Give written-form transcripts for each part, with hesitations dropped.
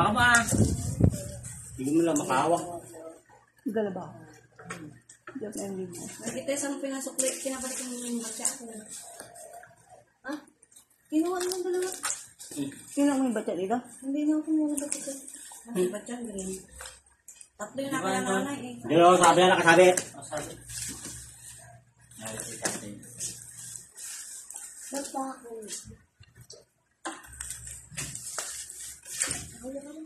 Baka ba? Hindi mo lang makahawak. Galabaw. Diyak na yung libo. Nagkita isang pinasukli, kinabalik mo yung batya ako. Ha? Kinuha mo yung dalawa. Kinuha mo yung batya dito? Hindi na ako muna batya. Hindi batya, ganyan. Tatlo yung nakalananay eh. Hindi na ako sabi na nakasabi. Nakasabi. Nakasabi. Ba't pa ako? Wala ka rin.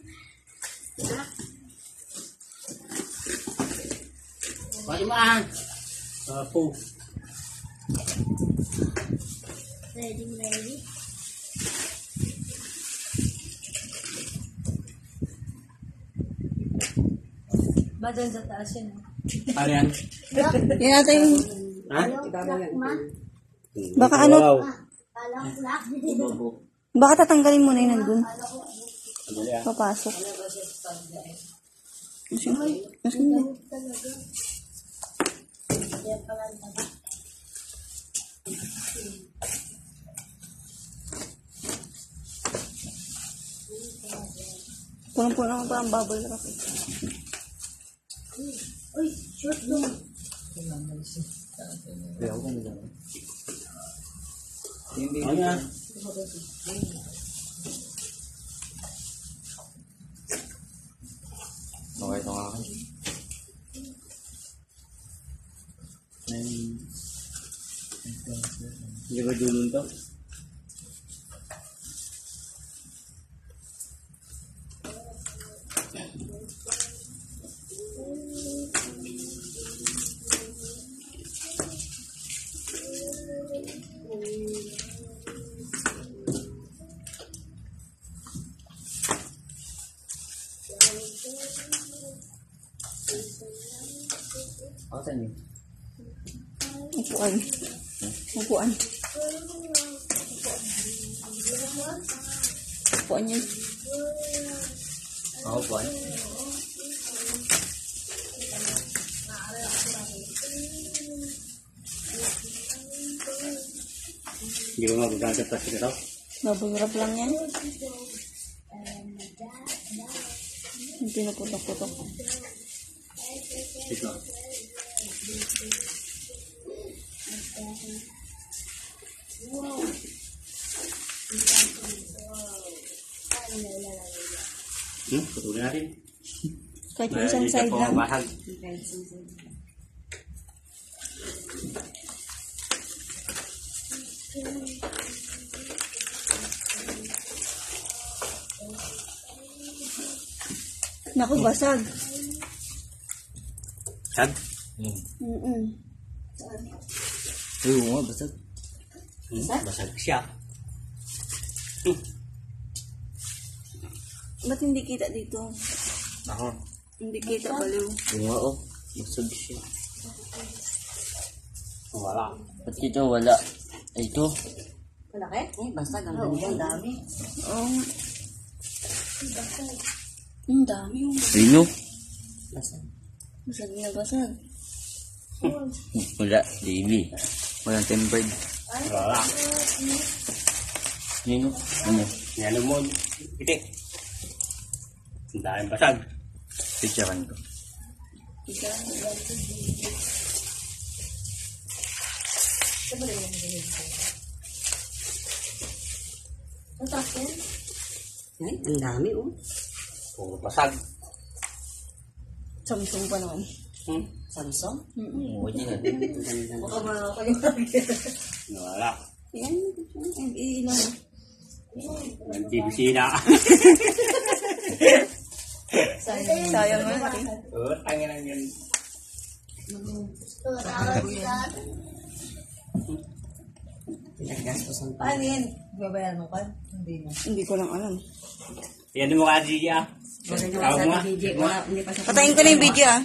Pwede mo ah. Po. Ready, ready. Ba doon sa taas yun? Ano yan? Yan natin yung... Ha? Baka ano? Baka tatanggalin mo na yun nandun. Papasok. Punong-punong pa ang bubble wrap. Uy, short doon. Ano yan? Okay, ito nga kayo. Hindi ba dulun to? Upuan. Upuan. Upuannya. Oh, upuan. Di rumah udah ada plastik tau? Nggak bener pelangnya. Nanti napotok-potok. Itu. Keturunan hari keturunan saya bilang naku basag sad? Iya, basag. Basag siya. Ba't hindi kita dito? Ako. Hindi kita baliw. Iya, oh. Basag siya. Wala. Ba't kita wala? Ay, ito. Wala kayo? Eh, basag. Ang dami. Ang dami. Oo. Basag. Ang dami. Rino? Basag. Basag niya, basag. Wala. Baby. Walang tempered. Wala. Nino? Ano? Nino mo. Iti. Ang daming basag. Picturean ko. Ay, ang dami oh. Puro basag. Samsung pa naman. Hmm? Samsung? Oo, dyan. Baka mga ako yung target. Wala. Yan. Ilan. Ang bibisina. Sayang mo. Tangin lang yun. Naggastos ang pan. Ano yan? Babayan mo pa? Hindi na. Hindi ko lang alam. Yan mo ka, Gigi ah. Patayin ko na yung video ah.